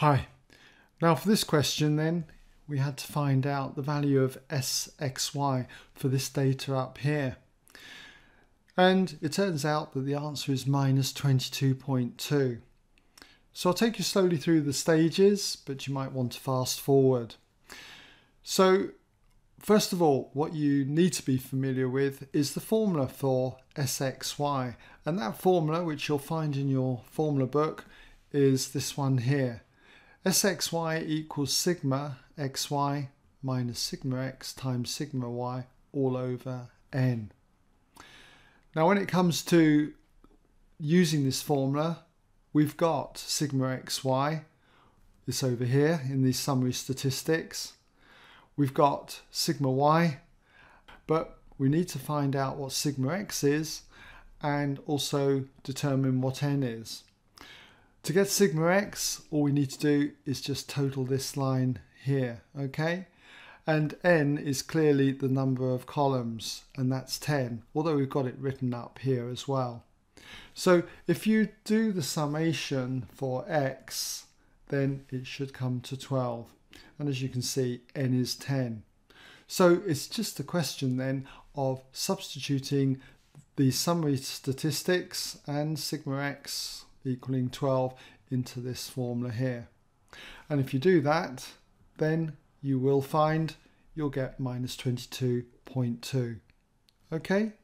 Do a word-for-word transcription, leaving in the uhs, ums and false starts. Hi. Now for this question then, we had to find out the value of S X Y for this data up here. And it turns out that the answer is minus twenty-two point two. So I'll take you slowly through the stages, but you might want to fast forward. So first of all, what you need to be familiar with is the formula for S X Y. And that formula, which you'll find in your formula book, is this one here. S X Y equals sigma xy minus sigma x times sigma y all over n. Now when it comes to using this formula, we've got sigma xy, this over here in these summary statistics. We've got sigma y, but we need to find out what sigma x is and also determine what n is. To get sigma x, all we need to do is just total this line here, okay? And n is clearly the number of columns, and that's ten, although we've got it written up here as well. So if you do the summation for x, then it should come to twelve. And as you can see, n is ten. So it's just a question then of substituting the summary statistics and sigma x equaling twelve into this formula here. And if you do that, then you will find you'll get minus twenty-two point two. Okay?